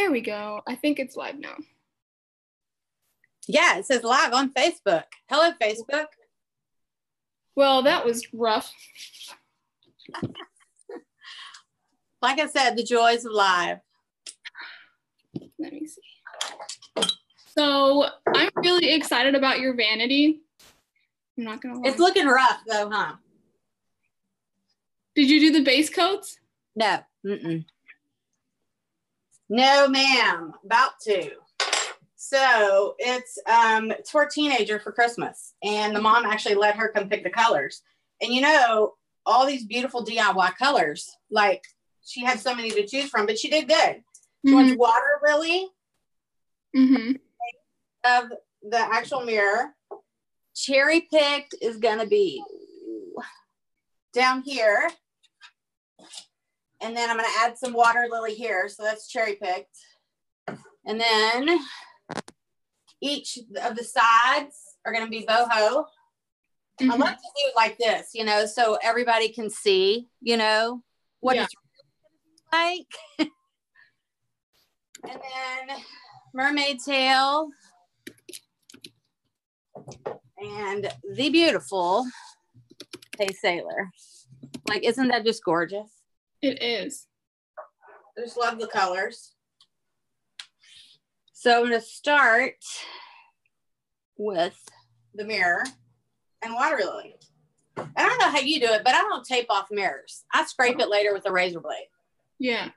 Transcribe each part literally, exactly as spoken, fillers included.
There we go. I think it's live now. Yeah, it says live on Facebook. Hello, Facebook. Well, that was rough. Like I said, the joys of live. Let me see. So I'm really excited about your vanity. I'm not gonna lie. It's looking rough though, huh? Did you do the base coats? No. Mm-mm. No, ma'am. About to. So it's um, it's for a teenager for Christmas, and the mom actually let her come pick the colors. And you know, all these beautiful D I Y colors. Like, she had so many to choose from, but she did good. She wants water lily mm-hmm. of the actual mirror. Cherry picked is gonna be down here, and then I'm gonna add some water lily here. So that's cherry picked, and then each of the sides are gonna be boho. Mm-hmm. I love to do it like this, you know, so everybody can see, you know, what yeah. it's really gonna be like. And then mermaid tail and the beautiful Hey Sailor. Like, isn't that just gorgeous? It is. I just love the colors. So I'm going to start with the mirror and water lily. I don't know how you do it, but I don't tape off mirrors. I scrape it later with a razor blade. Yeah.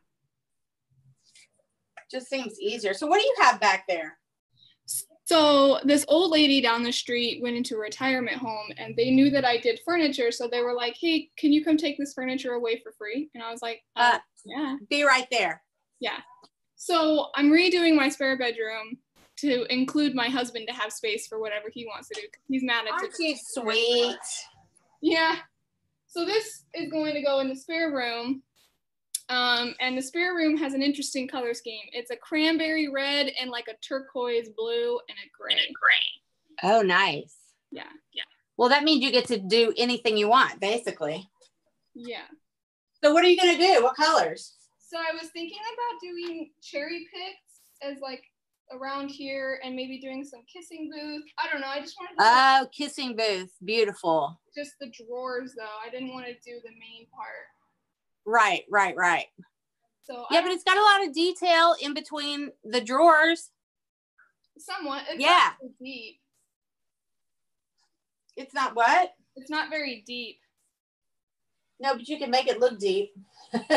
Just seems easier. So what do you have back there? So this old lady down the street went into a retirement home, and they knew that I did furniture. So they were like, hey, can you come take this furniture away for free? And I was like, oh, uh, yeah. Be right there. Yeah. So I'm redoing my spare bedroom to include my husband to have space for whatever he wants to do. He's mad at it. Aren't you sweet? Yeah. So this is going to go in the spare room. Um, and the spare room has an interesting color scheme. It's a cranberry red and like a turquoise blue and a gray. And a gray. Oh, nice. Yeah. Yeah. Well, that means you get to do anything you want, basically. Yeah. So what are you going to do? What colors? So I was thinking about doing cherry picks as like around here, and maybe doing some kissing booth. I don't know. I just wanted to Oh, like, kissing booth. Beautiful. Just the drawers though. I didn't want to do the main part. Right, right, right. So yeah, I, but it's got a lot of detail in between the drawers. Somewhat. It's yeah. Not so deep. It's not what? It's not very deep. No, but you can make it look deep. True.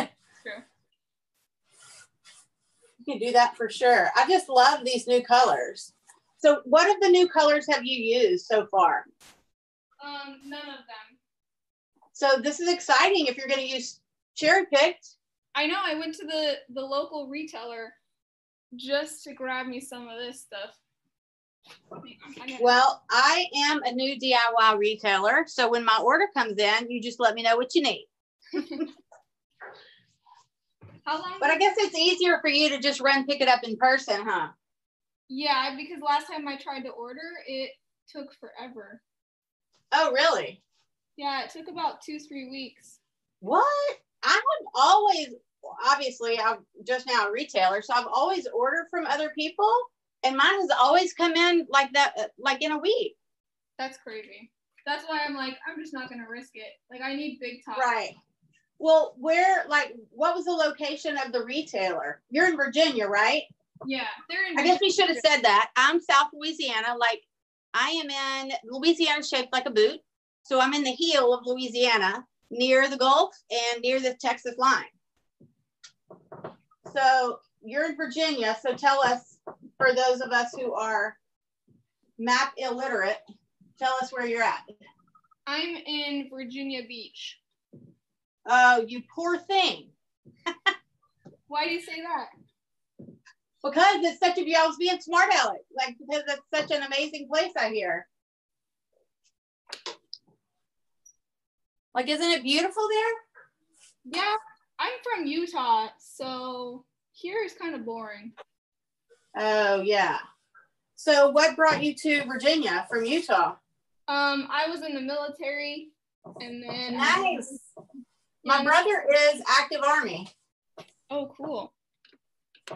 You can do that for sure. I just love these new colors. So what of the new colors have you used so far? Um, none of them. So this is exciting if you're going to use cherry picked. I know. I went to the, the local retailer just to grab me some of this stuff. Well, I am a new D I Y retailer. So when my order comes in, you just let me know what you need. How long? But I guess it's easier for you to just run pick it up in person, huh? Yeah, because last time I tried to order, it took forever. Oh, really? Yeah, it took about two, three weeks. What? I have always, obviously, I'm just now a retailer, so I've always ordered from other people, and mine has always come in like that, like in a week. That's crazy. That's why I'm like, I'm just not going to risk it. Like, I need big time. Right. Well, where, like, what was the location of the retailer? You're in Virginia, right? Yeah. They're in. I guess we should have said that. I'm South Louisiana. Like, I am in Louisiana, shaped like a boot. So I'm in the heel of Louisiana, near the Gulf and near the Texas line. So you're in Virginia. So tell us, for those of us who are map illiterate, tell us where you're at. I'm in Virginia Beach. Oh, you poor thing. Why do you say that? Because it's such a, I was being smart aleck. Like, because it's such an amazing place out here. Like, isn't it beautiful there? Yeah, I'm from Utah, so here is kind of boring. Oh, yeah. So what brought you to Virginia from Utah? Um, I was in the military, and then... Nice. My brother is active Army. Oh, cool.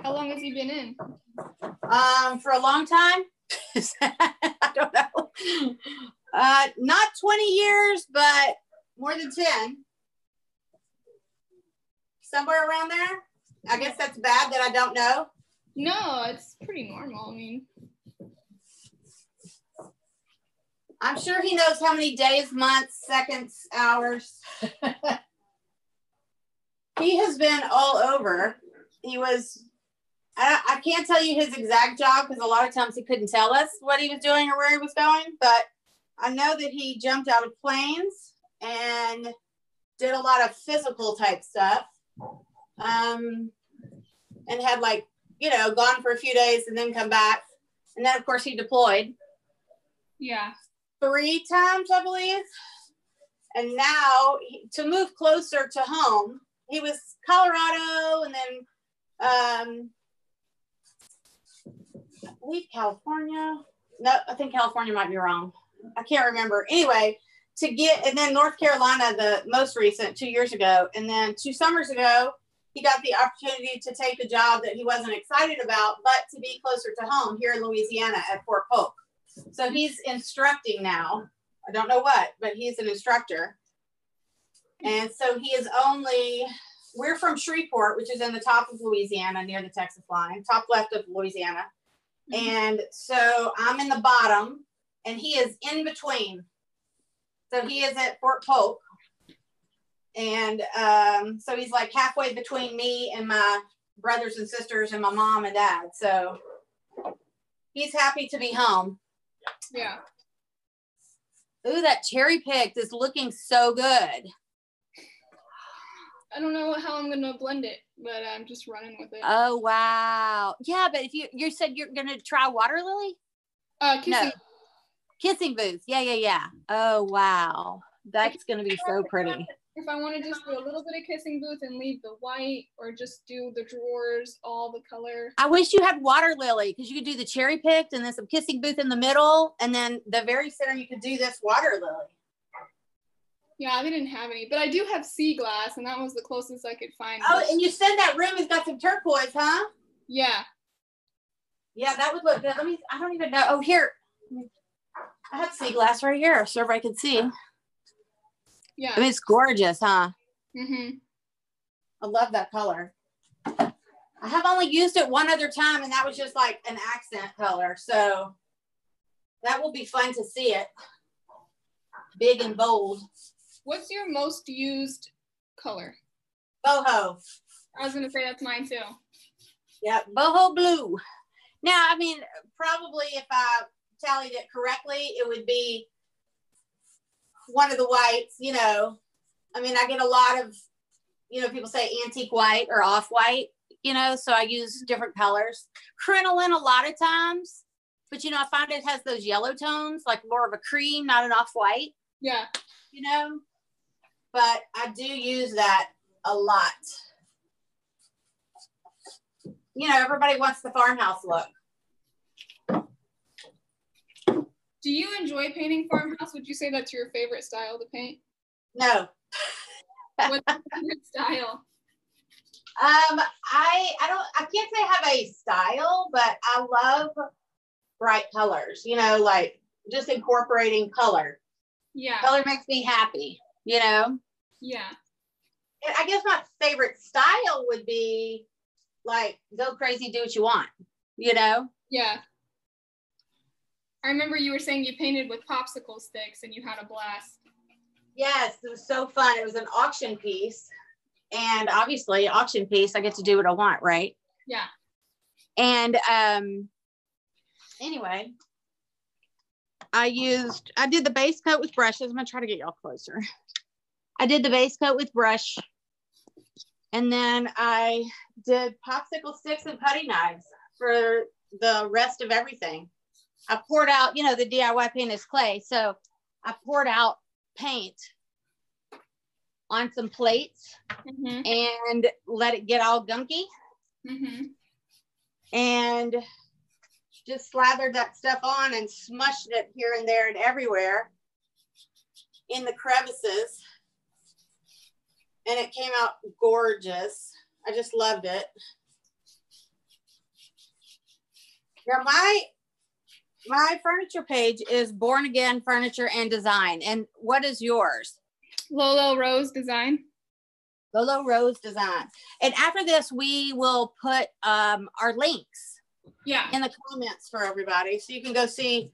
How long has he been in? Um, for a long time. I don't know. Uh, not twenty years, but more than ten. Somewhere around there. I guess that's bad that I don't know. No, it's pretty normal. I mean, I'm sure he knows how many days, months, seconds, hours. He has been all over. He was, I, I can't tell you his exact job because a lot of times he couldn't tell us what he was doing or where he was going, but I know that he jumped out of planes and did a lot of physical type stuff, um, and had, like, you know, gone for a few days and then come back. And then of course he deployed. Yeah. Three times, I believe. And now to move closer to home, he was Colorado and then um, I believe California. No, I think California might be wrong. I can't remember. Anyway, to get, and then North Carolina, the most recent, two years ago. And then two summers ago, he got the opportunity to take a job that he wasn't excited about, but to be closer to home here in Louisiana at Fort Polk. So he's instructing now. I don't know what, but he's an instructor. And so he is only, we're from Shreveport, which is in the top of Louisiana near the Texas line, top left of Louisiana. Mm-hmm. And so I'm in the bottom and he is in between. So he is at Fort Polk. And um, so he's like halfway between me and my brothers and sisters and my mom and dad. So he's happy to be home. Yeah. Ooh, that cherry picked is looking so good. I don't know how I'm going to blend it, but I'm just running with it. Oh, wow. Yeah, but if you, you said you're going to try water lily? Uh, kissing. No. Kissing booth. Yeah, yeah, yeah. Oh, wow. That's going to be so pretty. If I want to just do a little bit of kissing booth and leave the white, or just do the drawers, all the color. I wish you had water lily because you could do the cherry picked and then some kissing booth in the middle. And then the very center, you could do this water lily. Yeah, they didn't have any, but I do have sea glass and that was the closest I could find. Oh, and you said that room has got some turquoise, huh? Yeah. Yeah, that would look good. Let me, I don't even know. Oh, here. I have sea glass right here. So if I can see. Yeah. I mean, it's gorgeous, huh? Mm-hmm. I love that color. I have only used it one other time, and that was just like an accent color. So that will be fun to see it. Big and bold. What's your most used color? Boho. I was going to say that's mine, too. Yeah, boho blue. Now, I mean, probably if I tallied it correctly, it would be one of the whites, you know. I mean, I get a lot of, you know, people say antique white or off-white, you know, so I use different colors. Crinoline a lot of times, but, you know, I find it has those yellow tones, like more of a cream, not an off-white. Yeah. You know, but I do use that a lot. You know, everybody wants the farmhouse look. Do you enjoy painting farmhouse? Would you say that's your favorite style to paint? No. What's your favorite style? Um, I I don't I can't say I have a style, but I love bright colors. You know, like just incorporating color. Yeah. Color makes me happy. You know. Yeah. I guess my favorite style would be like go crazy, do what you want. You know. Yeah. I remember you were saying you painted with popsicle sticks and you had a blast. Yes, it was so fun. It was an auction piece. And obviously, auction piece, I get to do what I want, right? Yeah. And um, anyway, I used, I did the base coat with brushes. I'm going to try to get y'all closer. I did the base coat with brush. And then I did popsicle sticks and putty knives for the rest of everything. I poured out, you know, the D I Y paint is clay. So I poured out paint on some plates mm-hmm. and let it get all gunky mm-hmm. and just slathered that stuff on and smushed it here and there and everywhere in the crevices. And it came out gorgeous. I just loved it. Now my my furniture page is Born Again Furniture and Design. And what is yours? Lolo Rose Design. Lolo Rose Design. And after this, we will put um, our links yeah. in the comments for everybody. So you can go see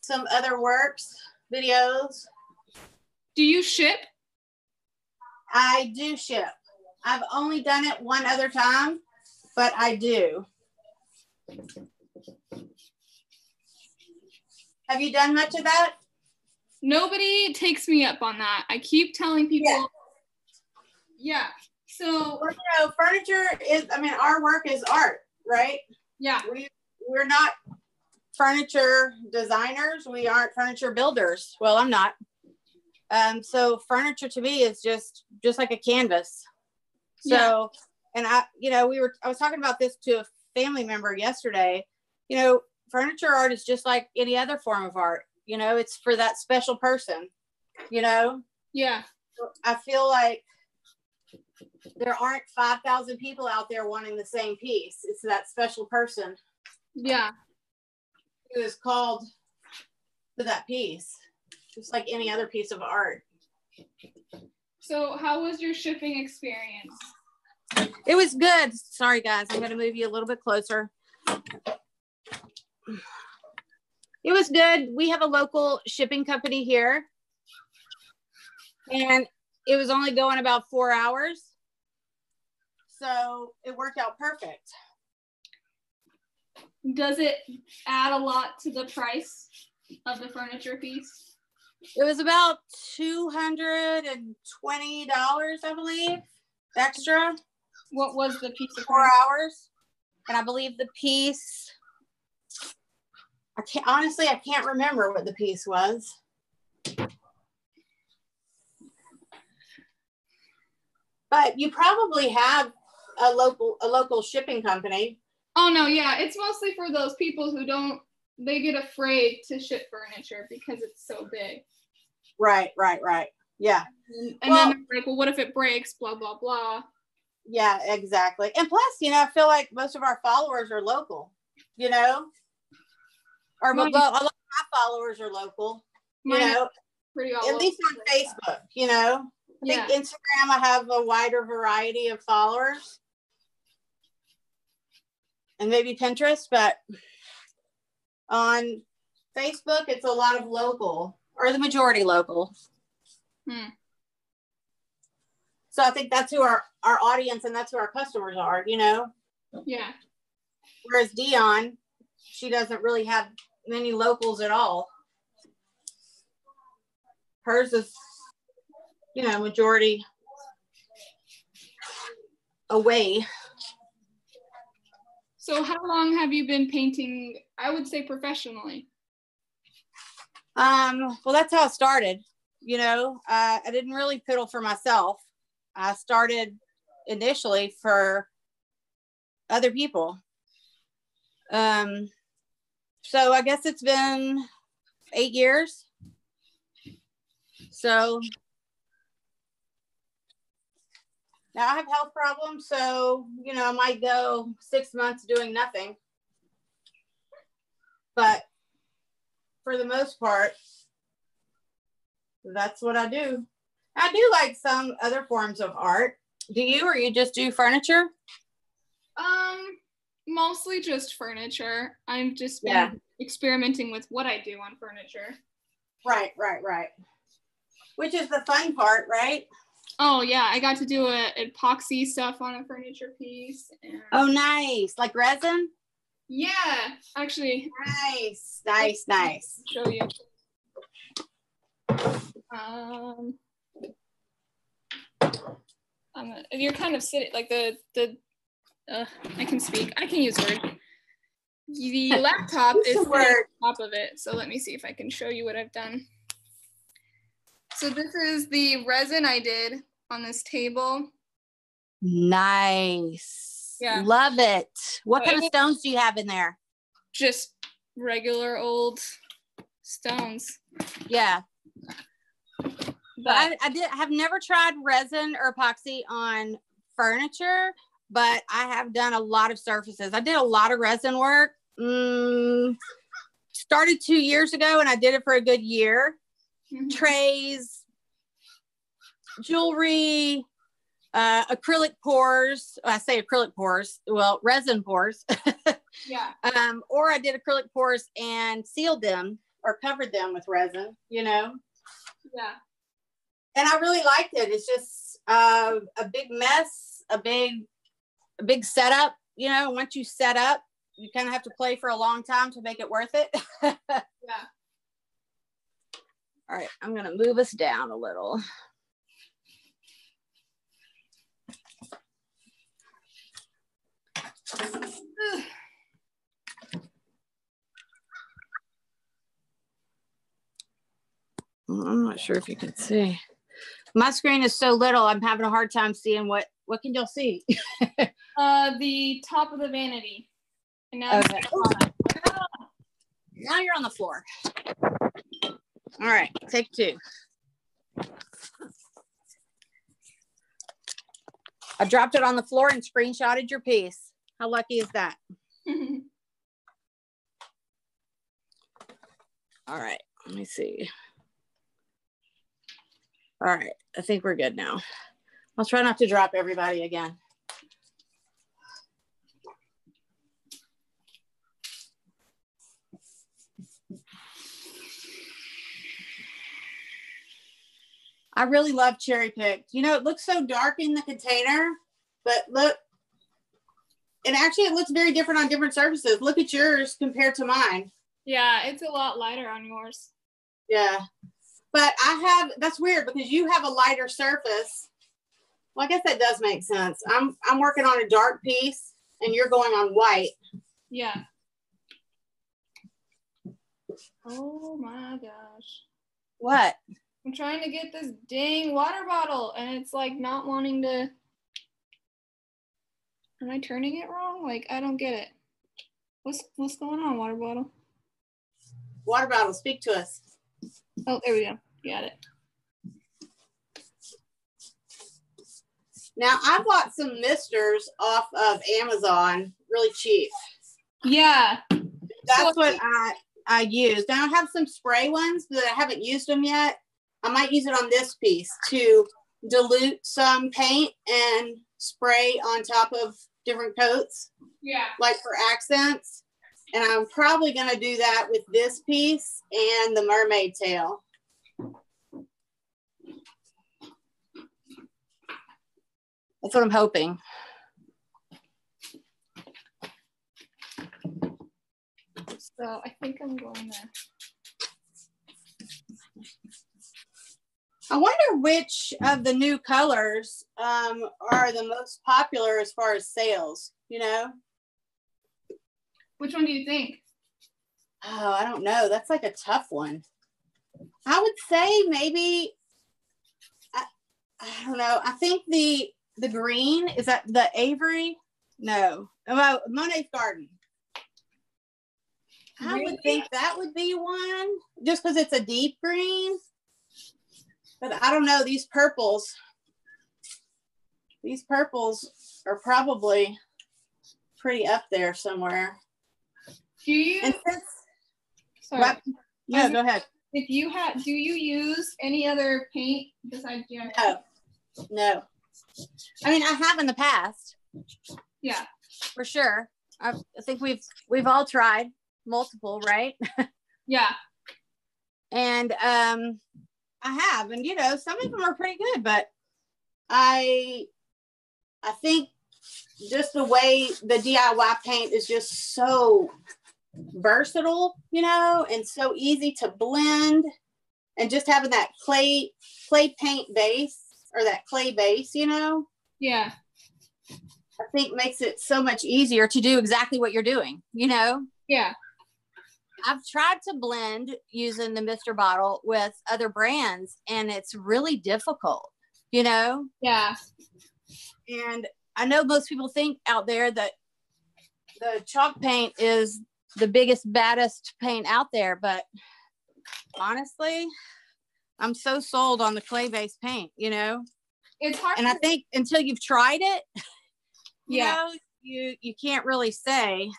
some other works, videos. Do you ship? I do ship. I've only done it one other time, but I do. Have you done much of that? Nobody takes me up on that. I keep telling people. Yeah. Yeah. So, well, you know, furniture is, I mean, our work is art, right? Yeah. We, we're not furniture designers. We aren't furniture builders. Well, I'm not. Um, so furniture to me is just, just like a canvas. So, yeah. and I, you know, we were, I was talking about this to a family member yesterday, you know, furniture art is just like any other form of art, you know, it's for that special person, you know? Yeah. I feel like there aren't five thousand people out there wanting the same piece. It's that special person. Yeah. Who is called to that piece, just like any other piece of art. So how was your shipping experience? It was good. Sorry, guys. I'm going to move you a little bit closer. It was good. We have a local shipping company here. And it was only going about four hours. So it worked out perfect. Does it add a lot to the price of the furniture piece? It was about two hundred twenty dollars, I believe, extra. What was the piece of four hours? And I believe the piece, I can't, honestly, I can't remember what the piece was. But you probably have a local a local shipping company. Oh no, yeah, it's mostly for those people who don't, they get afraid to ship furniture because it's so big. Right, right, right. Yeah. And, and well, then they're like, well, what if it breaks? Blah blah blah. Yeah, exactly. And plus, you know, I feel like most of our followers are local. You know, or my, well, a lot of my followers are local. You know, pretty all at least on Facebook. You know. I think yeah. Instagram, I have a wider variety of followers and maybe Pinterest, but on Facebook, it's a lot of local or the majority local. Hmm. So I think that's who our, our audience and that's who our customers are, you know? Yeah. Whereas Dion, she doesn't really have many locals at all. Hers is, you know, majority away. So how long have you been painting, I would say professionally? Um, well, that's how I started. You know, uh, I didn't really piddle for myself. I started initially for other people. Um, so I guess it's been eight years. So now I have health problems, so, you know, I might go six months doing nothing. But for the most part, that's what I do. I do like some other forms of art. Do you, or you just do furniture? Um, mostly just furniture. I'm just been yeah. experimenting with what I do on furniture. Right, right, right. Which is the fun part, right? Oh yeah, I got to do a epoxy stuff on a furniture piece. And oh nice, like resin? Yeah, actually. Nice, nice, nice. Show you. Um, I'm a, you're kind of sitting like the the. Uh, I can speak. I can use words. The laptop is the word. On top of it, so let me see if I can show you what I've done. So this is the resin I did on this table. Nice. Yeah. Love it. What so kind it of stones do you have in there? Just regular old stones. Yeah. But I, I did. I have never tried resin or epoxy on furniture, but I have done a lot of surfaces. I did a lot of resin work. mm, started two years ago and I did it for a good year. Mm-hmm. Trays, jewelry, uh, acrylic pours. I say acrylic pours, well, resin pours. Yeah. Um, or I did acrylic pours and sealed them or covered them with resin, you know? Yeah. And I really liked it. It's just uh, a big mess, a big, a big setup. You know, once you set up, you kind of have to play for a long time to make it worth it. Yeah. All right, I'm gonna move us down a little. I'm not sure if you can see. My screen is so little, I'm having a hard time seeing what, what can y'all see? uh, the top of the vanity. And now, okay. Now you're on the floor. All right, take two. I dropped it on the floor and screenshotted your piece. How lucky is that? All right, let me see. All right, I think we're good now. I'll try not to drop everybody again. I really love cherry picked. You know, it looks so dark in the container, but look, and actually it looks very different on different surfaces. Look at yours compared to mine. Yeah, it's a lot lighter on yours. Yeah. But I have, that's weird because you have a lighter surface. Well, I guess that does make sense. I'm I'm working on a dark piece and you're going on white. Yeah. Oh my gosh. What? I'm trying to get this dang water bottle and it's like not wanting to. Am I turning it wrong? Like, I don't get it. What's, what's going on, water bottle? Water bottle, speak to us. Oh, there we go. Got it. Now, I bought some misters off of Amazon, really cheap. Yeah. That's so what I, I used. Now, I have some spray ones, but I haven't used them yet. I might use it on this piece to dilute some paint and spray on top of different coats. Yeah. Like for accents. And I'm probably going to do that with this piece and the mermaid tail. That's what I'm hoping. So I think I'm going to. I wonder which of the new colors um, are the most popular as far as sales, you know? Which one do you think? Oh, I don't know. That's like a tough one. I would say maybe, I, I don't know. I think the the green, is that the Avery? No, oh, Monet's Garden. I really? would think that would be one just because it's a deep green. But I don't know, these purples, these purples are probably pretty up there somewhere. Do you? Since, sorry. Yeah, go ahead. If you have, do you use any other paint besides your? No, no. I mean, I have in the past. Yeah, for sure. I, I think we've we've all tried multiple, right? Yeah. And um, I have, and you know, some of them are pretty good, but I, I think just the way the D I Y paint is just so versatile, you know, and so easy to blend, and just having that clay clay paint base or that clay base, you know, yeah, I think makes it so much easier to do exactly what you're doing, you know. Yeah, I've tried to blend using the Mister Bottle with other brands and it's really difficult, you know. Yeah. And I know most people think out there that the chalk paint is the biggest, baddest paint out there, but honestly, I'm so sold on the clay-based paint, you know? It's hard. And I think until you've tried it, you yeah. know, you, you can't really say.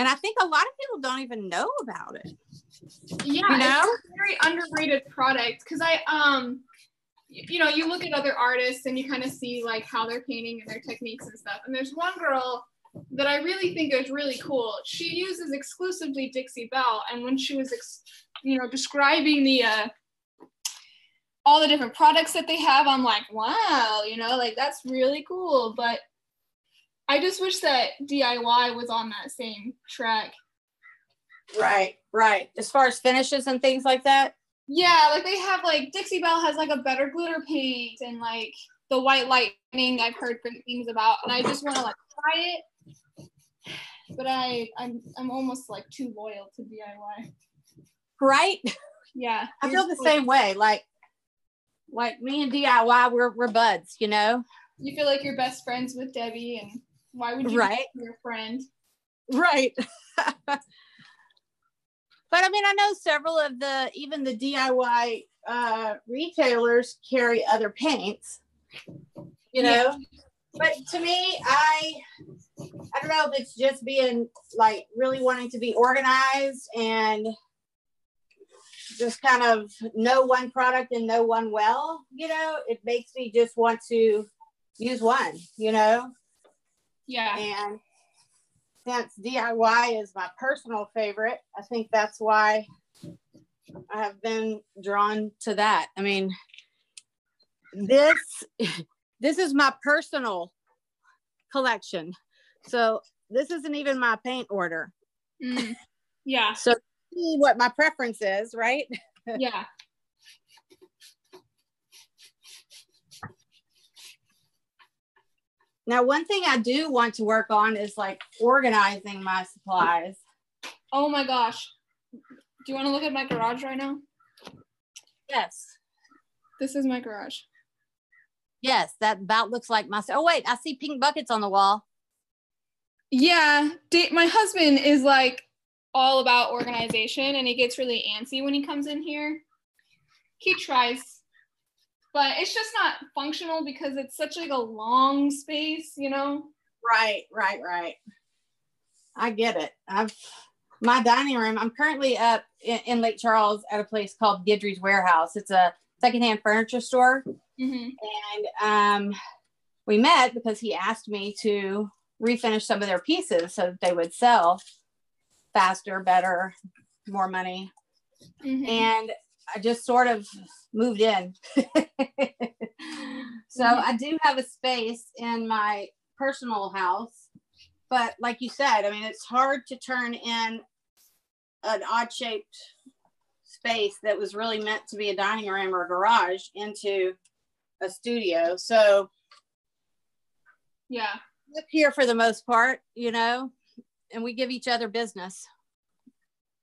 And I think a lot of people don't even know about it. Yeah, you know? It's a very underrated product, because I, um, you know, you look at other artists and you kind of see like how they're painting and their techniques and stuff. And there's one girl that I really think is really cool. She uses exclusively Dixie Belle. And when she was, ex you know, describing the, uh, all the different products that they have, I'm like, wow, you know, like that's really cool. But I just wish that D I Y was on that same track. Right, right. As far as finishes and things like that? Yeah, like they have like Dixie Belle has like a better glitter paint, and like the white lightning I've heard great things about, and I just want to like try it. But I, I'm, I'm almost like too loyal to D I Y. Right? Yeah. I feel the like, same way. Like, like me and D I Y, we're, we're buds, you know? You feel like you're best friends with Debbie, and why would you right. be your friend? Right. But I mean, I know several of the, even the D I Y uh, retailers carry other paints, you know? Yeah. But to me, I, I don't know if it's just being like really wanting to be organized and just kind of know one product and know one well, you know, it makes me just want to use one, you know? Yeah. And since D I Y is my personal favorite, I think that's why I have been drawn to that. I mean, this, this is my personal collection. So this isn't even my paint order. Mm, yeah. So see what my preference is, right? Yeah. Now, one thing I do want to work on is like organizing my supplies. Oh my gosh. Do you want to look at my garage right now? Yes. This is my garage. Yes, that about looks like my, oh wait, I see pink buckets on the wall. Yeah, my husband is like all about organization, and he gets really antsy when he comes in here. He tries, but it's just not functional because it's such like a long space, you know? Right, right, right. I get it. I've, my dining room, I'm currently up in, in Lake Charles at a place called Guidry's Warehouse. It's a secondhand furniture store. Mm-hmm. And um, we met because he asked me to refinish some of their pieces so that they would sell faster, better, more money. Mm-hmm. And I just sort of moved in. So mm-hmm. I do have a space in my personal house, but like you said, I mean, it's hard to turn in an odd shaped space that was really meant to be a dining room or a garage into a studio. So yeah, up here for the most part, you know, and we give each other business.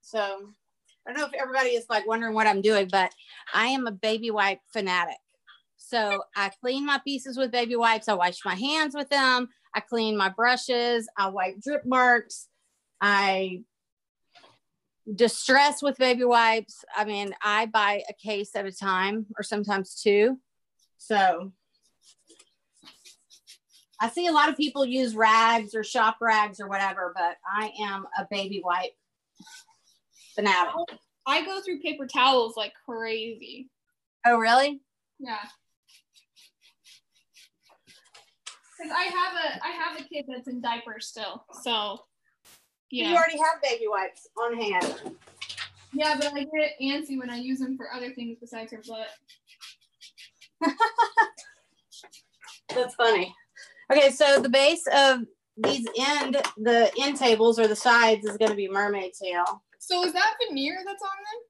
So I don't know if everybody is like wondering what I'm doing, but I am a baby wipe fanatic. So I clean my pieces with baby wipes. I wash my hands with them. I clean my brushes. I wipe drip marks. I distress with baby wipes. I mean, I buy a case at a time, or sometimes two. So I see a lot of people use rags or shop rags or whatever, but I am a baby wipe fanatic. I go through paper towels like crazy. Oh, really? Yeah. Because I have a I have a kid that's in diapers still, so yeah. You already have baby wipes on hand. Yeah, but I get antsy when I use them for other things besides her butt. That's funny. Okay, so the base of these end, the end tables or the sides is going to be mermaid tail. So is that veneer that's on them?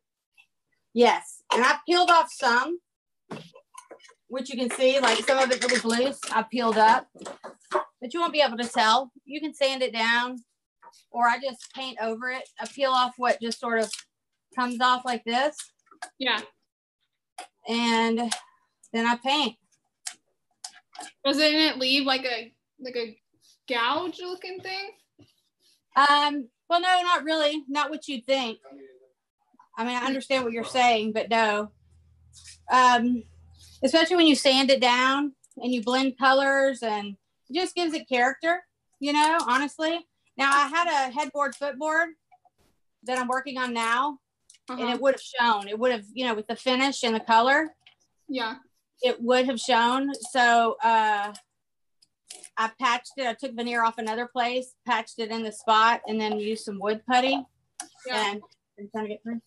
Yes, and I've peeled off some, which you can see, like some of it that was loose, I peeled up, but you won't be able to tell. You can sand it down, or I just paint over it. I peel off what just sort of comes off like this. Yeah. And then I paint. Doesn't it leave like a like a gouge looking thing? Um, well, no, not really. Not what you'd think. I mean, I understand what you're saying, but no. Um, especially when you sand it down and you blend colors, and it just gives it character, you know, honestly. Now I had a headboard footboard that I'm working on now, uh-huh. and it would have shown. It would have, you know, with the finish and the color. Yeah. It would have shown. So uh, I patched it. I took veneer off another place, patched it in the spot, and then used some wood putty. Yeah. And I'm trying to get through.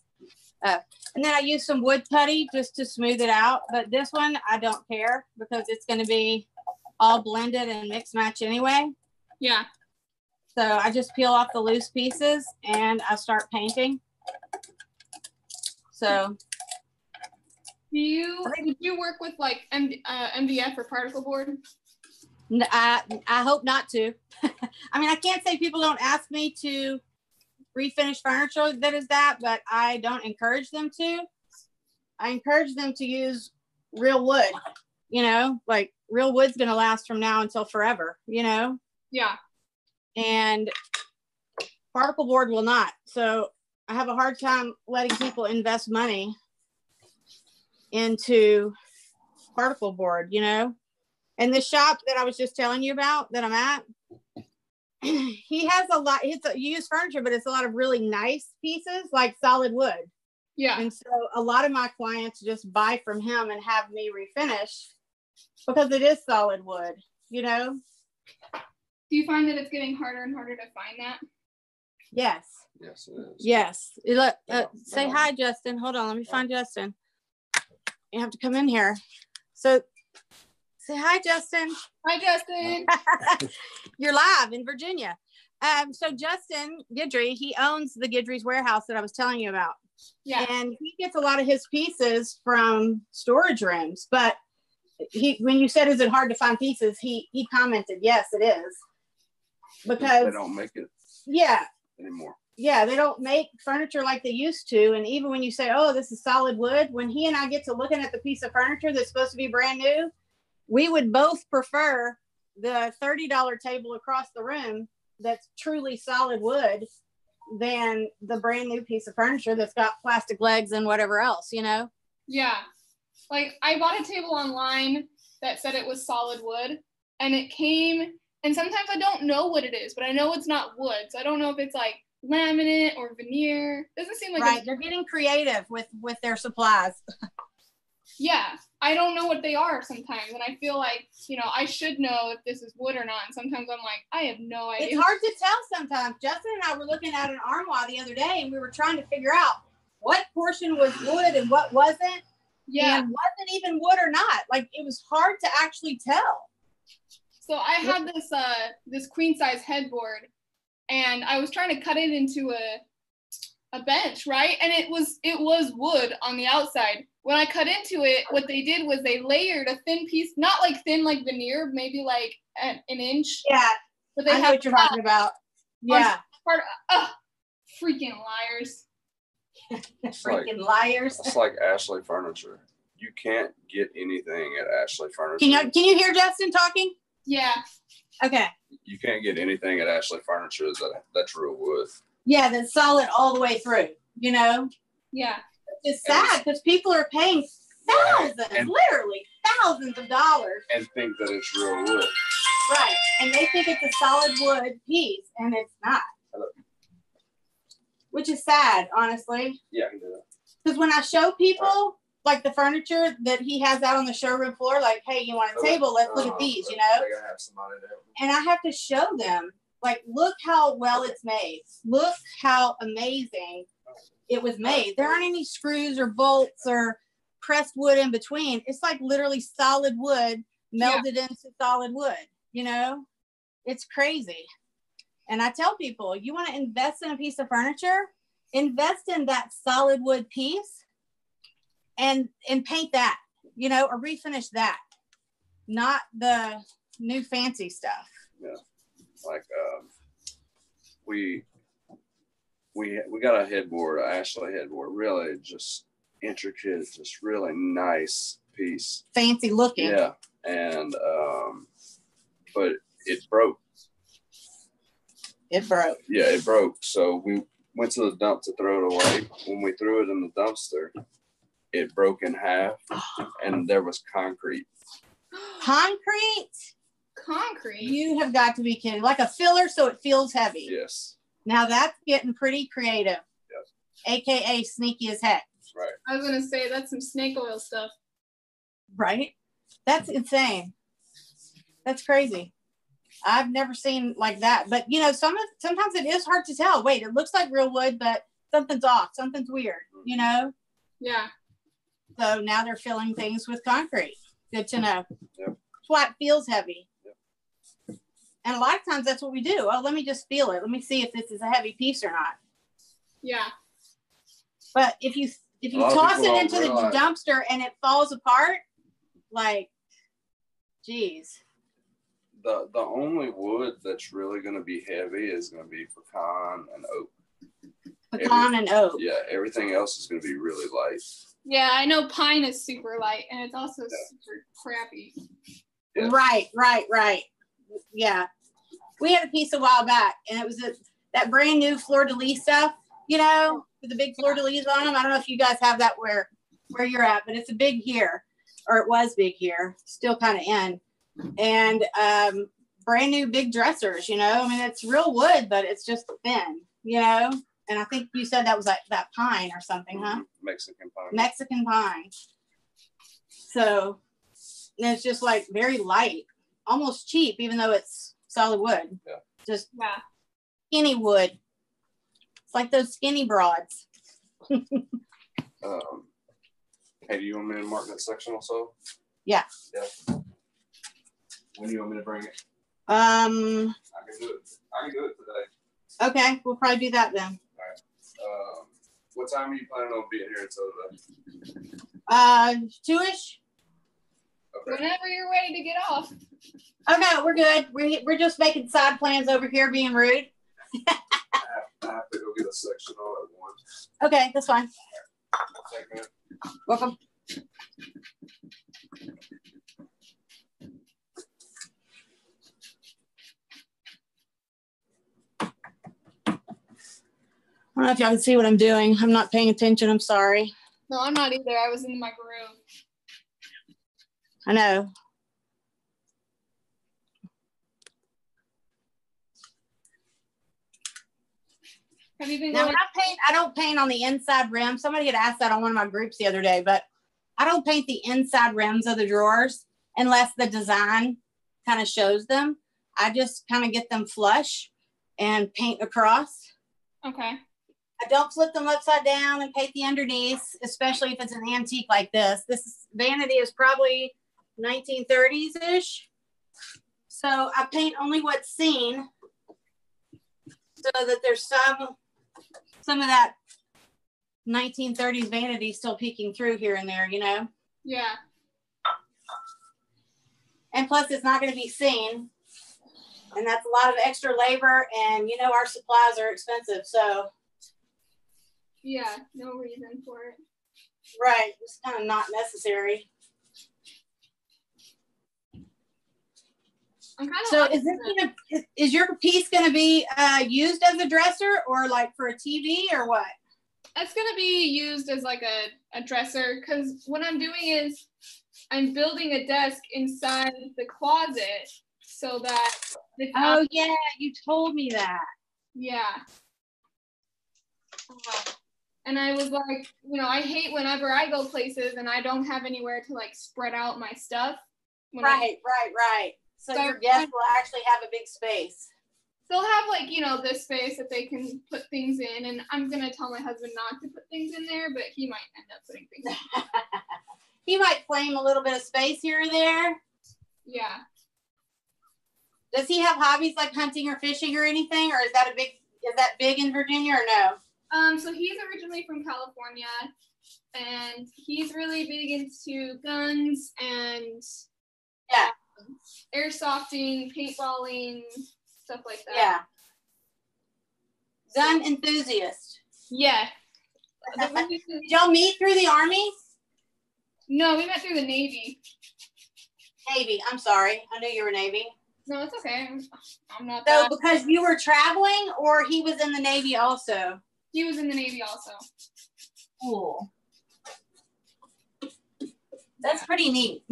Uh, and then I used some wood putty just to smooth it out. But this one, I don't care because it's going to be all blended and mixed match anyway. Yeah. So I just peel off the loose pieces and I start painting. So. Do you, did you work with like M D F or particle board? I, I hope not to. I mean, I can't say people don't ask me to refinish furniture that is that, but I don't encourage them to. I encourage them to use real wood, you know, like real wood's going to last from now until forever, you know? Yeah. And particle board will not. So I have a hard time letting people invest money into particle board, you know? And the shop that I was just telling you about that I'm at, he has a lot, it's a used furniture, but it's a lot of really nice pieces, like solid wood. Yeah. And so a lot of my clients just buy from him and have me refinish because it is solid wood, you know? Do you find that it's getting harder and harder to find that? Yes. Yes, it is. Yes. Look, uh, say hi, Justin. Hold on. Let me find Justin. You have to come in here. So say hi, Justin. Hi, Justin. You're live in Virginia. Um, so Justin Guidry, he owns the Guidry's Warehouse that I was telling you about. Yeah. And he gets a lot of his pieces from storage rooms. But he, when you said, is it hard to find pieces? He, he commented, yes, it is. Because they don't make it. Yeah. Anymore. Yeah, they don't make furniture like they used to. And even when you say, oh, this is solid wood, when he and I get to looking at the piece of furniture that's supposed to be brand new, we would both prefer the thirty dollar table across the room that's truly solid wood than the brand new piece of furniture that's got plastic legs and whatever else, you know? Yeah. Like I bought a table online that said it was solid wood and it came, and sometimes I don't know what it is, but I know it's not wood. So I don't know if it's like laminate or veneer. Doesn't seem like right. They're getting creative with with their supplies. Yeah, I don't know what they are sometimes, and I feel like, you know, I should know if this is wood or not, and sometimes I'm like, I have no idea. It's hard to tell sometimes. Justin and I were looking at an armoire the other day, and we were trying to figure out what portion was wood and what wasn't. Yeah, and wasn't even wood or not. Like, it was hard to actually tell. So I had this uh this queen size headboard, and I was trying to cut it into a a bench, right? And it was it was wood on the outside. When I cut into it, what they did was they layered a thin piece, not like thin like veneer, maybe like an, an inch. Yeah, but they I know what you're talking about. Yeah. Part, uh, freaking liars. freaking like, liars. It's like Ashley Furniture. You can't get anything at Ashley Furniture. Can you, can you hear Justin talking? Yeah. Okay. You can't get anything at Ashley Furniture that, that's real wood. Yeah, that's solid all the way through, you know? Yeah. It's sad because people are paying thousands, and, literally thousands of dollars. And think that it's real wood. Right. And they think it's a solid wood piece, and it's not. Hello. Which is sad, honestly. Yeah, I can do that. Because when I show people, like the furniture that he has out on the showroom floor, like, hey, you want a table? Let's look at these, you know? And I have to show them, like, look how well it's made. Look how amazing it was made. There aren't any screws or bolts or pressed wood in between. It's like literally solid wood melded yeah. into solid wood, you know? It's crazy. And I tell people, you want to invest in a piece of furniture? Invest in that solid wood piece. And and paint that, you know, or refinish that, not the new fancy stuff. Yeah, like um, we we we got a headboard, an Ashley headboard, really just intricate, just really nice piece, fancy looking. Yeah, and um, but it broke. It broke. Yeah, it broke. So we went to the dump to throw it away. When we threw it in the dumpster, it broke in half, and there was concrete. Concrete? concrete. You have got to be kidding. Like a filler so it feels heavy. Yes. Now that's getting pretty creative. Yes. A K A sneaky as heck. Right. I was going to say, that's some snake oil stuff. Right? That's insane. That's crazy. I've never seen like that. But, you know, some sometimes it is hard to tell. Wait, it looks like real wood, but something's off. Something's weird, you know? Yeah. So now they're filling things with concrete. Good to know. Yep. Flat feels heavy. Yep. And a lot of times that's what we do. Oh, let me just feel it. Let me see if this is a heavy piece or not. Yeah. But if you if you toss it into the dumpster and it falls apart, like, geez. The the only wood that's really going to be heavy is going to be pecan and oak. Pecan Every, and oak. Yeah, everything else is going to be really light. Yeah, I know pine is super light, and it's also yeah. super crappy. Yeah. Right, right, right. Yeah. We had a piece a while back, and it was a, that brand new fleur-de-lis stuff, you know, with the big fleur-de-lis on them. I don't know if you guys have that where, where you're at, but it's a big here, or it was big here, still kind of in. And um, brand new big dressers, you know. I mean, it's real wood, but it's just thin, you know. And I think you said that was like that pine or something, mm-hmm. huh? Mexican pine. Mexican pine. So it's just like very light, almost cheap, even though it's solid wood. Yeah. Just yeah. skinny wood. It's like those skinny broads. um, hey, do you want me to mark that section also? Yeah. Yeah. When do you want me to bring it? Um, I can do it. I can do it today. Okay, we'll probably do that then. All right. Um, what time are you planning on being here until today? Uh, two-ish. Okay. Whenever you're ready to get off. Oh no, we're good. We're we're just making side plans over here, being rude. I, have, I have to go get a section all at once. Okay, that's fine. All right. Thank you. Welcome. I don't know if y'all can see what I'm doing. I'm not paying attention. I'm sorry. No, I'm not either. I was in my room. I know. Have you been now, going I, paint, I don't paint on the inside rim. Somebody had asked that on one of my groups the other day, but I don't paint the inside rims of the drawers unless the design kind of shows them. I just kind of get them flush and paint across. Okay. I don't flip them upside down and paint the underneath, especially if it's an antique like this. This is, vanity is probably nineteen thirties-ish. So I paint only what's seen so that there's some, some of that nineteen thirties vanity still peeking through here and there, you know? Yeah. And plus it's not going to be seen. And that's a lot of extra labor, and you know our supplies are expensive, so yeah, no reason for it. Right, it's kind of not necessary. I'm kind of so is this gonna, is, is your piece going to be uh, used as a dresser, or like for a T V, or what? It's going to be used as like a, a dresser, because what I'm doing is I'm building a desk inside the closet. So that the oh yeah, you told me that. Yeah. Uh, and I was like, you know, I hate whenever I go places and I don't have anywhere to like spread out my stuff. Right, I, right, right. So, so your guests will actually have a big space. They'll have like, you know, this space that they can put things in, and I'm gonna tell my husband not to put things in there, but he might end up putting things in. He might claim a little bit of space here or there. Yeah. Does he have hobbies like hunting or fishing or anything, or is that a big, is that big in Virginia or no? Um, so he's originally from California, and he's really big into guns and yeah, um, airsofting, paintballing, stuff like that. Yeah. Gun enthusiast. Yeah. Did y'all meet through the Army? No, we met through the Navy. Navy, I'm sorry. I knew you were Navy. No, it's okay. I'm not so that. Because you were traveling, or he was in the Navy also? He was in the Navy also. Cool. That's yeah. pretty neat.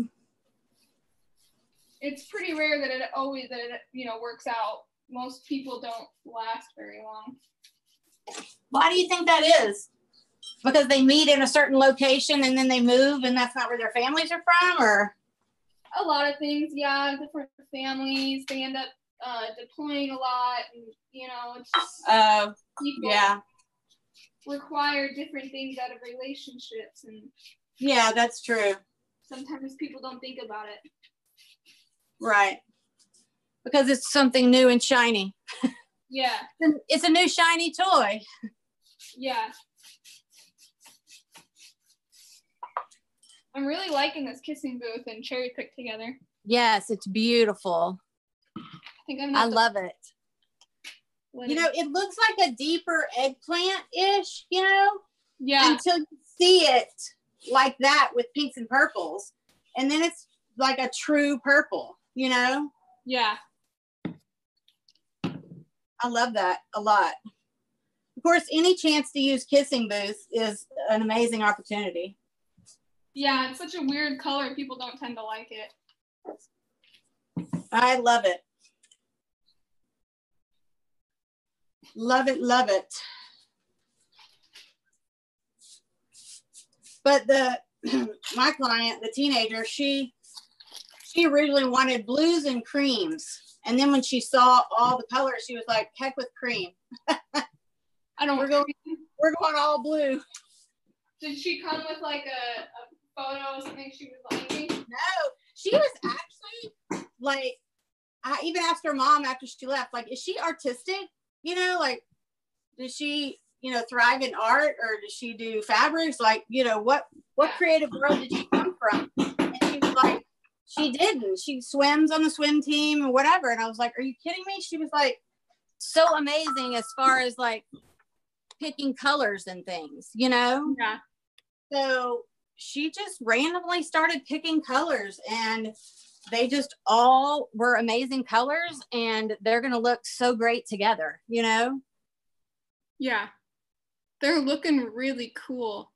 it's pretty rare that it always, that it, you know, works out. Most people don't last very long. Why do you think that is? Because they meet in a certain location and then they move and that's not where their families are from, or? A lot of things, yeah, different families. They end up uh, deploying a lot and, you know, it's just uh, people yeah. require different things out of relationships. And yeah, that's true. Sometimes people don't think about it. Right. Because it's something new and shiny. Yeah. It's a new shiny toy. Yeah. I'm really liking this kissing booth and cherry pick together. Yes, it's beautiful. I think I'm I love it. You know, it looks like a deeper eggplant-ish, you know? Yeah. Until you see it like that with pinks and purples. And then it's like a true purple, you know? Yeah. I love that a lot. Of course, any chance to use kissing booths is an amazing opportunity. Yeah, it's such a weird color. People don't tend to like it. I love it. Love it, love it. But the my client, the teenager, she she originally wanted blues and creams. And then when she saw all the colors, she was like, heck with cream. I don't we're going we're going all blue. Did she come with like a, a photo or something she was liking? No, she was actually like, I even asked her mom after she left, like, is she artistic? You know, like, does she, you know, thrive in art, or does she do fabrics? Like, you know, what, what creative world did she come from? And she was like, she didn't. She swims on the swim team and whatever. And I was like, are you kidding me? She was like, so amazing as far as like picking colors and things, you know? Yeah. So she just randomly started picking colors, and they just all were amazing colors, and they're going to look so great together, you know? Yeah. They're looking really cool.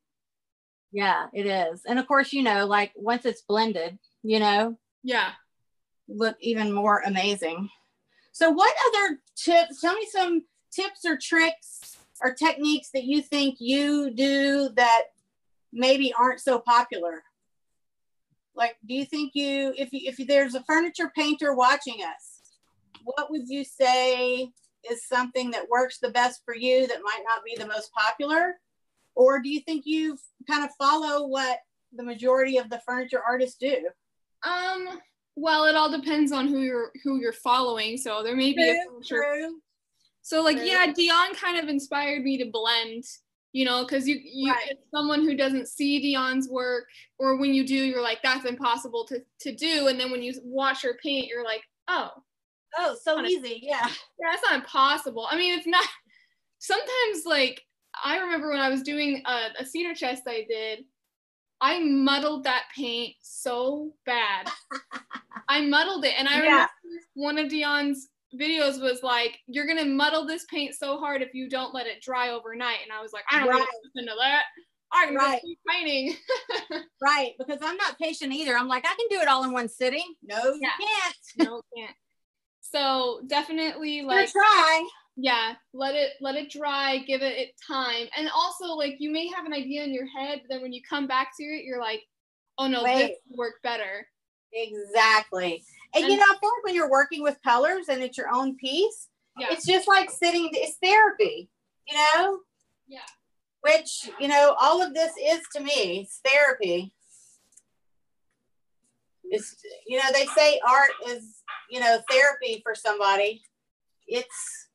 Yeah, it is. And of course, you know, like once it's blended, you know? Yeah. Look even more amazing. So what other tips, tell me some tips or tricks or techniques that you think you do that maybe aren't so popular? Like, do you think you, if, you, if there's a furniture painter watching us, what would you say is something that works the best for you that might not be the most popular? Or do you think you kind of follow what the majority of the furniture artists do? Um, well, it all depends on who you're, who you're following. So there may be a furniture. So like, yeah, Dion kind of inspired me to blend. You know, because you, you right. If someone who doesn't see Dion's work, or when you do, you're like, that's impossible to, to do. And then when you watch her paint, you're like, oh. Oh, so easy, yeah. Yeah, that's not impossible. I mean, it's not, sometimes like, I remember when I was doing a, a cedar chest I did, I muddled that paint so bad. I muddled it. And I yeah. remember one of Dion's videos was like, you're gonna muddle this paint so hard if you don't let it dry overnight. And I was like, I don't right. listen to that. I can right. just keep painting. Right, because I'm not patient either. I'm like, I can do it all in one sitting. No, yeah. you can't. No, you can't. So definitely like try. Yeah, let it let it dry, give it, it time. And also like you may have an idea in your head, but then when you come back to it, you're like, oh no, Wait. this would work better. Exactly. And, and you know, I feel like when you're working with colors and it's your own piece, yeah. it's just like sitting, it's therapy, you know? Yeah. Which, you know, all of this is to me, it's therapy. It's, you know, they say art is, you know, therapy for somebody. It's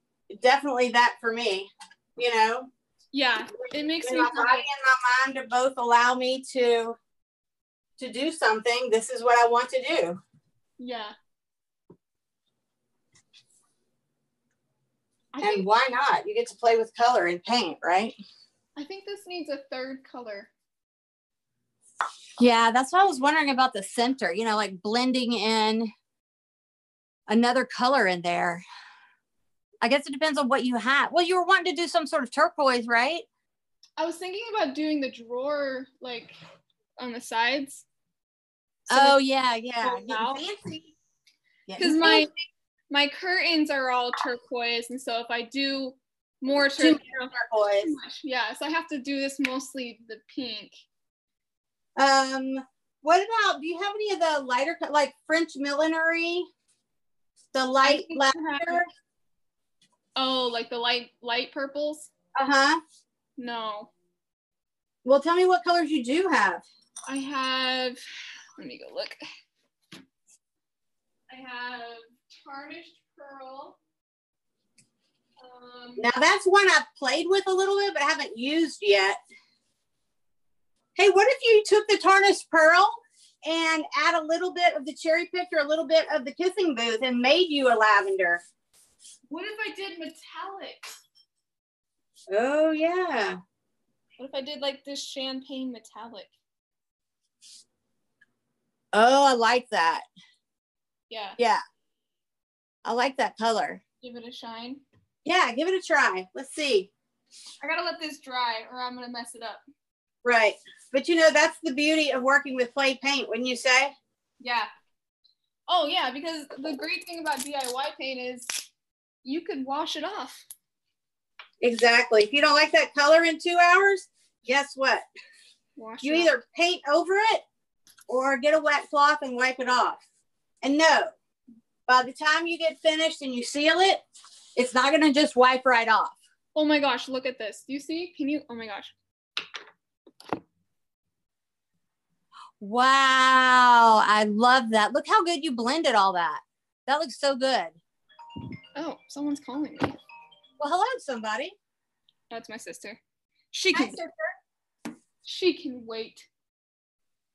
definitely that for me, you know? Yeah, it makes when me- my body and my mind both allow me to to do something, this is what I want to do. Yeah. I and why not? You get to play with color and paint, right? I think this needs a third color. Yeah, that's what I was wondering about the center, you know, like blending in another color in there. I guess it depends on what you have. Well, you were wanting to do some sort of turquoise, right? I was thinking about doing the drawer, like on the sides. So oh yeah, yeah. Fancy. Because yeah, my my curtains are all turquoise, and so if I do more tur- turquoise, too much. Yeah, so I have to do this mostly the pink. Um, what about? Do you have any of the lighter, like French millinery? The light lavender. Oh, like the light light purples? Uh-huh. No. Well, tell me what colors you do have. I have, let me go look. I have tarnished pearl. Um, now that's one I've played with a little bit, but I haven't used yet. Hey, what if you took the tarnished pearl and add a little bit of the cherry pick or a little bit of the kissing booth and made you a lavender? What if I did metallic? Oh, yeah. What if I did like this champagne metallic? Oh, I like that. Yeah. Yeah. I like that color. Give it a shine. Yeah, give it a try. Let's see. I gotta let this dry or I'm gonna mess it up. Right. But you know, that's the beauty of working with clay paint, wouldn't you say? Yeah. Oh yeah, because the great thing about D I Y paint is you can wash it off. Exactly. If you don't like that color in two hours, guess what? Wash you either off. Paint over it or get a wet cloth and wipe it off. And no, by the time you get finished and you seal it, it's not going to just wipe right off. Oh my gosh, look at this. Do you see? Can you? Oh my gosh. Wow, I love that. Look how good you blended all that. That looks so good. Oh, someone's calling me. Well, hello, somebody. That's my sister. She can. Hi, sister. She can wait.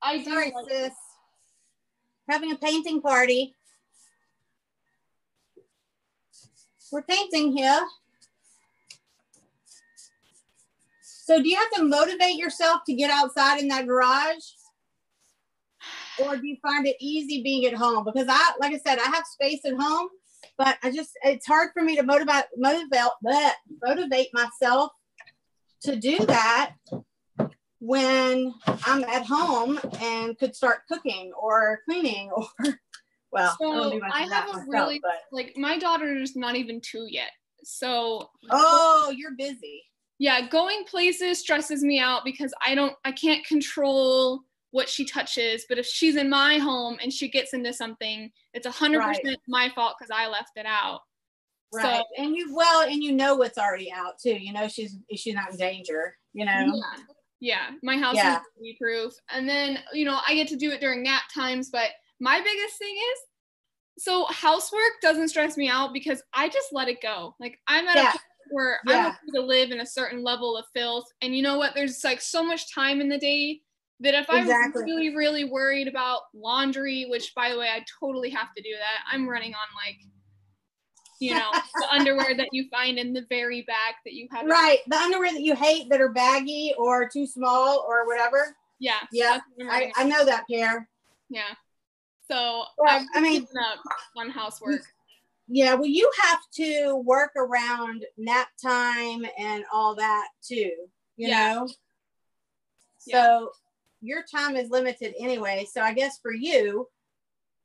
I do. Sorry, like sis. We're having a painting party. We're painting here. So, do you have to motivate yourself to get outside in that garage, or do you find it easy being at home? Because I, like I said, I have space at home. But I just, it's hard for me to motivate, motivate, but motivate myself to do that when I'm at home and could start cooking or cleaning or, well, so I don't do much I of that myself, really, but. Like, my daughter's not even two yet, so. Oh, you're busy. Yeah, going places stresses me out because I don't, I can't control what she touches, but if she's in my home and she gets into something, it's one hundred percent right. My fault because I left it out. Right, so, and you, well, and you know what's already out too, you know, she's she's not in danger, you know? Yeah, yeah. My house yeah. is weed-proof. And then, you know, I get to do it during nap times, but my biggest thing is, so housework doesn't stress me out because I just let it go. Like, I'm at yeah. a point where yeah. I'm going to live in a certain level of filth, and you know what, there's like so much time in the day that if I'm exactly. really, really worried about laundry, which by the way, I totally have to do that. I'm running on like, you know, the underwear that you find in the very back that you have. Right, the underwear that you hate that are baggy or too small or whatever. Yeah. Yeah, I, I know that pair. Yeah. So well, I mean, up on housework. Yeah, well, you have to work around nap time and all that too, you yeah. know? Yeah. So. Your time is limited anyway. So I guess for you,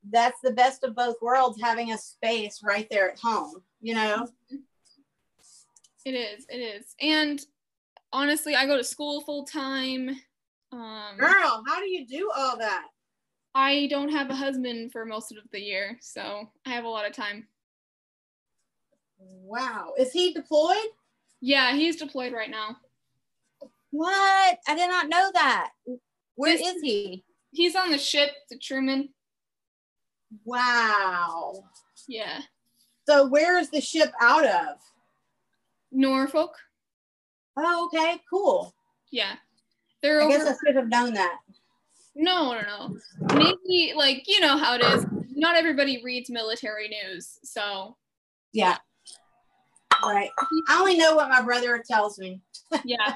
that's the best of both worlds, having a space right there at home, you know? It is, it is. And honestly, I go to school full time. Um, Girl, how do you do all that? I don't have a husband for most of the year, so I have a lot of time. Wow, is he deployed? Yeah, he's deployed right now. What? I did not know that. Where he's, is he? He's on the ship, the Truman. Wow. Yeah. So where is the ship out of? Norfolk. Oh, okay, cool. Yeah. They're I over... guess I should have known that. No, no, no. Maybe, like, you know how it is. Not everybody reads military news, so. Yeah. Right. I only know what my brother tells me. Yeah.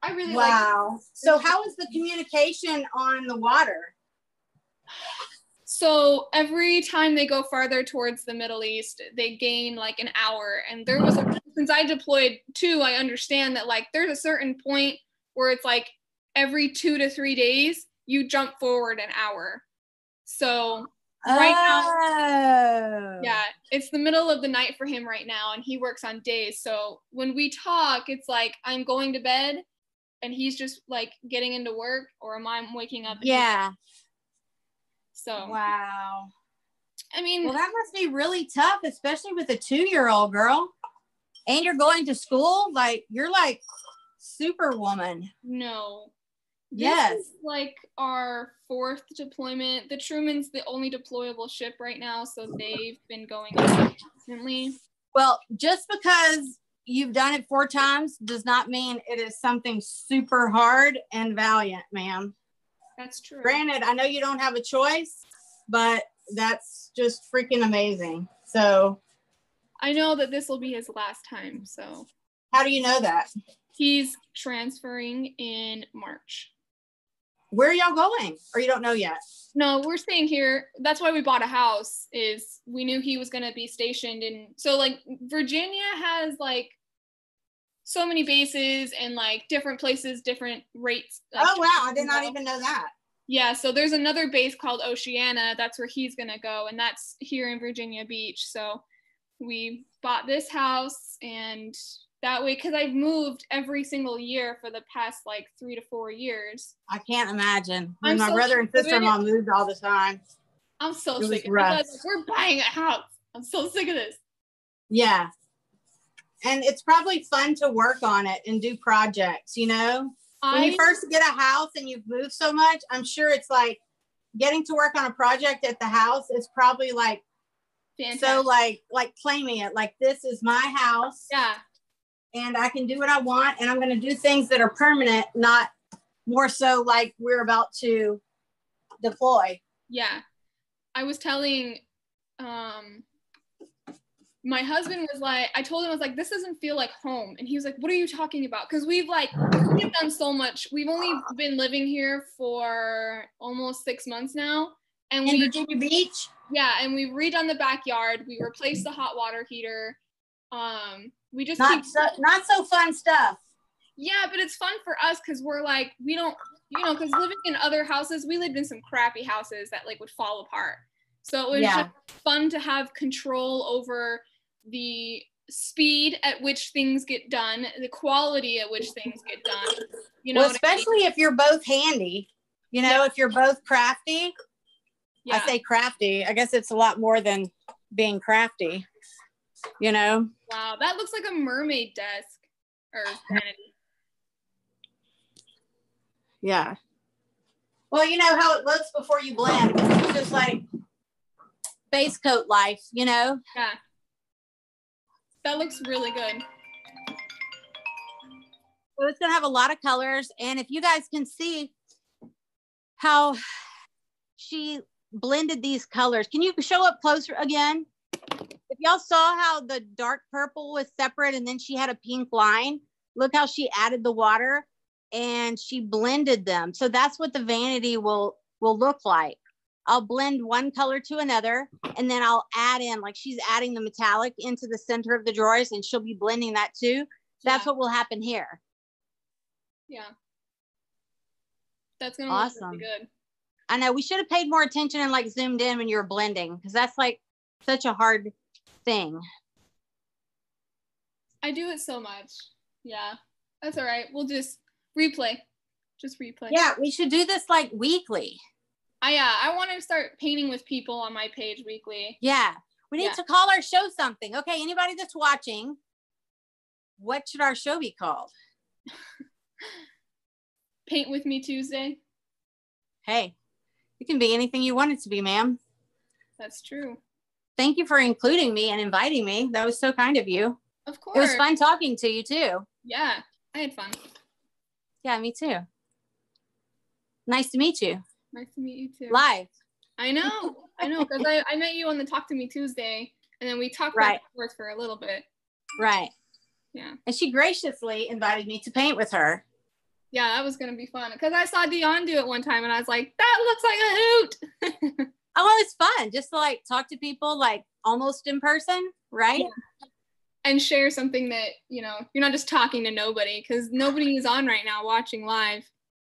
I really wow. Like so how is the communication on the water? So every time they go farther towards the Middle East, they gain like an hour. And there was, a, since I deployed too, I understand that like there's a certain point where it's like every two to three days, you jump forward an hour. So Right oh. now, yeah, it's the middle of the night for him right now, and he works on days. So when we talk, it's like I'm going to bed, and he's just like getting into work, or am I waking up? Yeah. So. Wow. I mean, well, that must be really tough, especially with a two-year-old girl, and you're going to school. Like you're like Superwoman. No. This yes. is like our fourth deployment. The Truman's the only deployable ship right now, so they've been going constantly. Well, just because you've done it four times does not mean it is something super hard and valiant, ma'am. That's true. Granted, I know you don't have a choice, but that's just freaking amazing. So I know that this will be his last time. So how do you know that? He's transferring in March. Where are y'all going? Or you don't know yet? No, we're staying here. That's why we bought a house, is we knew he was going to be stationed in. So like Virginia has like so many bases and like different places, different rates. Oh, wow. I did not even know that. Yeah. So there's another base called Oceana. That's where he's going to go. And that's here in Virginia Beach. So we bought this house and that way, because I've moved every single year for the past like three to four years. I can't imagine. I mean, my so brother and sister-in-law moved all the time. I'm so sick of this. We're buying a house. I'm so sick of this. Yeah. And it's probably fun to work on it and do projects, you know? I, when you first get a house and you've moved so much, I'm sure it's like getting to work on a project at the house is probably like, fantastic. So like, like claiming it. Like, this is my house. Yeah. And I can do what I want, and I'm going to do things that are permanent, not more so like we're about to deploy. Yeah. I was telling, um, my husband was like, I told him, I was like, this doesn't feel like home. And he was like, what are you talking about? Because we've like, we've done so much. We've only been living here for almost six months now. And we, in Virginia Beach? Yeah. And we redone the backyard. We replaced the hot water heater. Um, we just not keep so, not so fun stuff. Yeah, but it's fun for us because we're like, we don't, you know, because living in other houses, we lived in some crappy houses that like would fall apart. So it was yeah. just fun to have control over the speed at which things get done, the quality at which things get done. You know, well, especially I mean? if you're both handy. You know, yeah. if you're both crafty. Yeah. I say crafty. I guess it's a lot more than being crafty. You know? Wow, that looks like a mermaid desk or vanity. Yeah. Well, you know how it looks before you blend. It's just like base coat life, you know? Yeah. That looks really good. So it's gonna have a lot of colors. And if you guys can see how she blended these colors. Can you show up closer again? If y'all saw how the dark purple was separate and then she had a pink line, look how she added the water and she blended them. So that's what the vanity will, will look like. I'll blend one color to another and then I'll add in, like she's adding the metallic into the center of the drawers and she'll be blending that too. That's yeah. what will happen here. Yeah. That's going to awesome. Look really good. I know we should have paid more attention and like zoomed in when you were blending because that's like such a hard thing. I do it so much. Yeah, that's all right. We'll just replay. Just replay. Yeah, we should do this like weekly. I yeah, uh, I want to start painting with people on my page weekly. Yeah, we need yeah. to call our show something. Okay, anybody that's watching, what should our show be called? Paint with me Tuesday. Hey, it can be anything you want it to be, ma'am. That's true. Thank you for including me and inviting me. That was so kind of you. Of course. It was fun talking to you too. Yeah, I had fun. Yeah, me too. Nice to meet you. Nice to meet you too. Live. I know, I know, because I, I met you on the Talk to Me Tuesday and then we talked right. back and forth for a little bit. Right. Yeah. And she graciously invited me to paint with her. Yeah, that was going to be fun because I saw Dion do it one time and I was like, that looks like a hoot. Oh, it's fun just to like talk to people like almost in person, right? Yeah. And share something that, you know, you're not just talking to nobody because nobody is on right now watching live.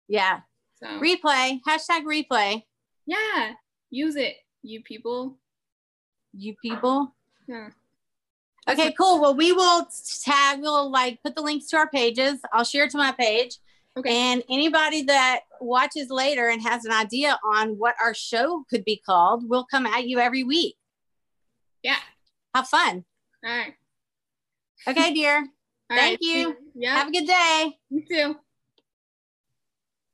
Yeah. So. Replay, hashtag replay. Yeah, use it. you people. You people? Yeah. Okay, cool. Well, we will tag, we'll like put the links to our pages. I'll share it to my page. Okay. And anybody that watches later and has an idea on what our show could be called, we'll come at you every week. Yeah. Have fun. All right. Okay, dear. All Thank right. you. Yeah. Have a good day. You too.